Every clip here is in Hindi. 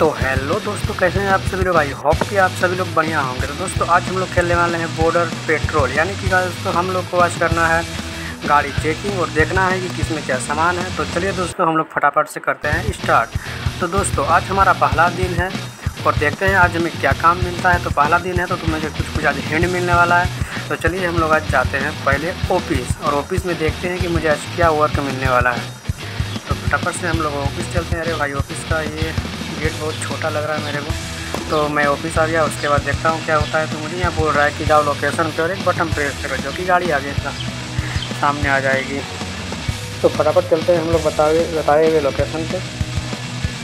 तो हेलो दोस्तों, कैसे हैं आप सभी लोग। भाई होप कि आप सभी लोग बढ़िया होंगे। तो दोस्तों आज हम लोग खेलने वाले हैं बॉर्डर पेट्रोल, यानी कि दोस्तों हम लोग को आज करना है गाड़ी चेकिंग और देखना है कि किसमें क्या सामान है। तो चलिए दोस्तों हम लोग फटाफट से करते हैं स्टार्ट। तो दोस्तों आज हमारा पहला दिन है और देखते हैं आज हमें क्या काम मिलता है। तो पहला दिन है तो मुझे कुछ आज हिंड मिलने वाला है। तो चलिए हम लोग आज जाते हैं पहले ऑफिस और ऑफिस में देखते हैं कि मुझे आज क्या वर्क मिलने वाला है। तो फटाफट से हम लोग ऑफिस चलते हैं। अरे भाई ऑफिस का ये गेट बहुत छोटा लग रहा है मेरे को। तो मैं ऑफिस आ गया, उसके बाद देखता हूँ क्या होता है। तो मुझे यहाँ बोल रहा है कि जाओ लोकेशन पे और एक बटन प्रेस करो, जो कि गाड़ी आगे सामने आ जाएगी। तो फटाफट चलते हैं हम लोग बताए हुए लोकेशन पे।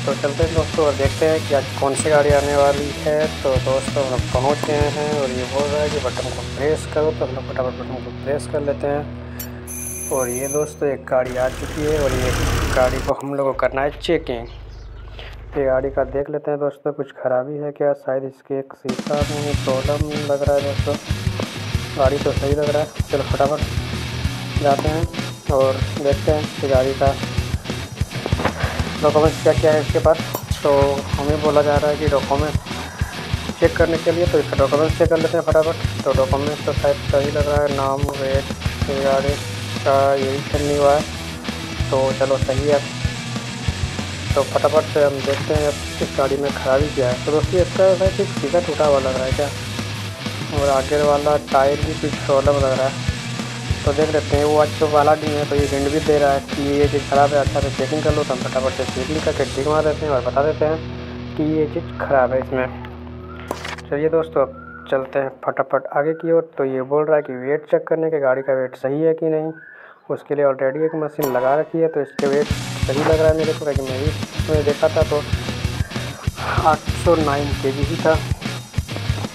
तो चलते हैं दोस्तों और देखते हैं कि आज कौन सी गाड़ी आने वाली है। तो दोस्तों हम लोग पहुँच गए हैं और ये बोल रहा है कि बटन को प्रेस करो। तो हम लोग फटाफट बटन को प्रेस कर लेते हैं और ये दोस्तों एक गाड़ी आ चुकी है और ये गाड़ी को हम लोग को करना है चेकिंग। ये गाड़ी का देख लेते हैं दोस्तों, कुछ खराबी है क्या, शायद इसके एक शीशा में प्रॉब्लम लग रहा है। दोस्तों गाड़ी तो सही लग रहा है। चलो फटाफट जाते हैं और देखते हैं कि गाड़ी का डॉक्यूमेंट्स क्या क्या है इसके पास। तो हमें बोला जा रहा है कि डॉक्यूमेंट्स चेक करने के लिए, तो इसका डॉक्यूमेंट्स चेक कर लेते हैं फटाफट। तो डॉक्यूमेंट्स तो शायद सही लग रहा है, नाम रेट गाड़ी का यही चलनी हुआ है, तो चलो सही है। तो फटाफट से हम देखते हैं इस गाड़ी में खराबी क्या है। तो दोस्तों इसका है कि सीधा टूटा हुआ लग रहा है क्या, और आगे वाला टायर भी कुछ प्रॉब्लम लग रहा है। तो देख लेते हैं वो आज तो वाला दिन है, तो ये हिंट भी दे रहा है कि ये चीज़ ख़राब है, अच्छा से चेकिंग कर लो। तो हम फटाफट से चेकिंग करके ठीक मार देते हैं और बता देते हैं कि ये चीज़ ख़राब है इसमें। चलिए दोस्तों चलते हैं फटाफट आगे की ओर। तो ये बोल रहा है कि वेट चेक करने के, गाड़ी का वेट सही है कि नहीं, उसके लिए ऑलरेडी एक मशीन लगा रखी है। तो इसके वेट सही लग रहा है मेरे को, क्योंकि मैं देखा था तो 809 केजी ही था।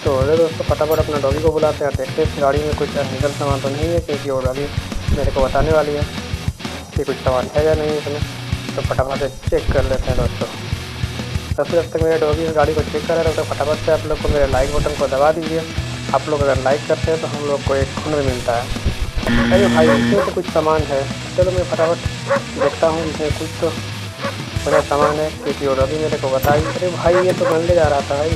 तो अरे दोस्तों फटाफट अपना डॉगी को बुलाते हैं, देखते हैं गाड़ी में कुछ अनलीगल सामान तो नहीं है, क्योंकि वो गाड़ी मेरे को बताने वाली है कि कुछ सामान है या नहीं इसमें। तो फटाफट से चेक कर लेते हैं दोस्तों। सबसे जब तक मेरे डॉगी इस गाड़ी को चेक कर रहा है, तो फटाफट से आप लोग को मेरे लाइक बटन को दबा दीजिए। आप लोग अगर लाइक करते हैं तो हम लोग को एक हुनर मिलता है। अरे भाई इसमें तो कुछ सामान है। चलो मैं फटाफट देखता हूँ इसमें कुछ तो बड़ा सामान है, क्योंकि और अभी मेरे को बताइए। अरे भाई ये तो गन ले जा रहा था भाई,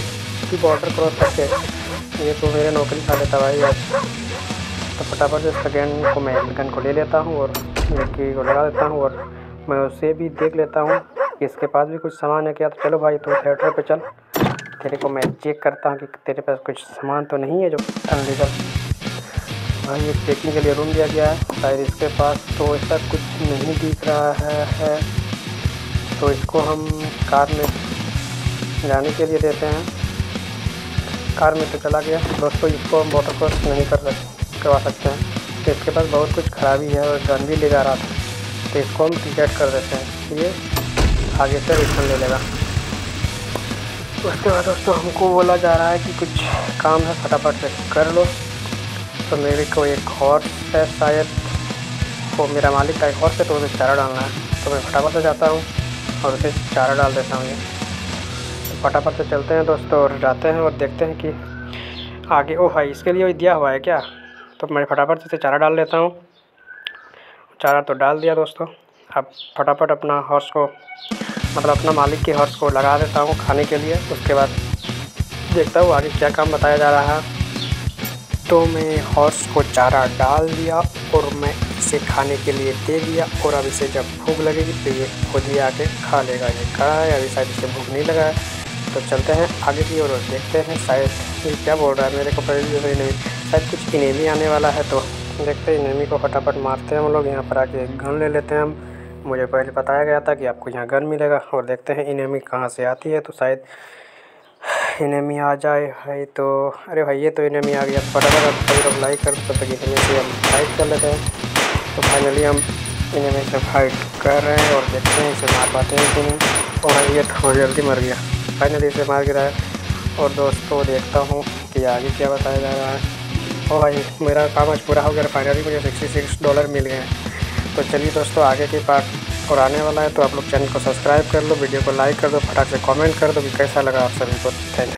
कि बॉर्डर क्रॉस करके ये तो मेरे नौकरी खा लेता भाई यार। तो फटाफट से इसका गन को, मैं गन को ले लेता हूँ और लड़की को लगा देता हूँ और मैं उसे भी देख लेता हूँ कि इसके पास भी कुछ सामान है क्या। तो चलो भाई तू थिएटर पर चल, तेरे को मैं चेक करता हूँ कि तेरे पास कुछ सामान तो नहीं है जो अनलीगल। भाई ये चेकिंग के लिए रूम दिया गया है, शायद इसके पास तो ऐसा कुछ नहीं दिख रहा है। तो इसको हम कार में जाने के लिए देते हैं। कार में तो चला गया। दोस्तों इसको हम वाटर क्रॉस नहीं करवा सकते हैं, तो इसके पास बहुत कुछ खराबी है और गन भी ले जा रहा था। तो इसको हम टिकट कर देते हैं, ये आगे से रिटर्न ले लेगा। उसके बाद दोस्तों हमको बोला जा रहा है कि कुछ काम है, फटाफट से कर लो। तो मेरे को एक हॉर्स है शायद, वो मेरा मालिक का एक हॉर्स है, तो उसे चारा डालना है। तो मैं फटाफट से जाता हूँ और उसे चारा डाल देता हूँ। ये तो फटाफट से चलते हैं दोस्तों और जाते हैं और देखते हैं कि आगे ओ भाई इसके लिए वही दिया हुआ है क्या। तो मैं फटाफट से चारा डाल लेता हूँ। चारा तो डाल दिया दोस्तों। अब फटाफट अपना हॉर्स को, मतलब अपना मालिक के हॉर्स को लगा देता हूँ खाने के लिए। उसके बाद देखता हूँ आगे क्या काम बताया जा रहा है। तो मैं हॉर्स को चारा डाल दिया और मैं इसे खाने के लिए दे दिया, और अब इसे जब भूख लगेगी तो ये खुद ही आके खा लेगा। ये खा है, अभी शायद इसे भूख नहीं लगा है। तो चलते हैं आगे की ओर देखते हैं शायद ये क्या बोल रहा है मेरे को। पहले नहीं शायद कुछ इनेमी आने वाला है, तो देखते हैं इनेमी को फटाफट मारते हैं हम लोग। यहाँ पर आके गन ले लेते हैं हम, मुझे पहले बताया गया था कि आपको यहाँ गन मिलेगा। और देखते हैं इनेमी कहाँ से आती है, तो शायद इनेमी आ जाए भाई। तो अरे भाई ये तो इनेमी आ गया। फटाफट हम लोग लाइक कर, तब तक इनेमी से हम फाइट कर लेते हैं। तो फाइनली हम इनेमी से फाइट कर रहे हैं और देखते हैं इसे मार पाते हैं कि नहीं। और भाई ये थोड़ी जल्दी मर गया, फाइनली इसे मार गिरा है। और दोस्तों देखता हूँ कि आगे क्या बताया जा रहा है। और भाई मेरा काम आज पूरा हो गया, फाइनली मुझे $66 मिल गए। तो चलिए दोस्तों आगे के पार्ट और आने वाला है, तो आप लोग चैनल को सब्सक्राइब कर लो, वीडियो को लाइक कर दो, फटाफट से कमेंट कर दो कि कैसा लगा आप सभी को। Thank you.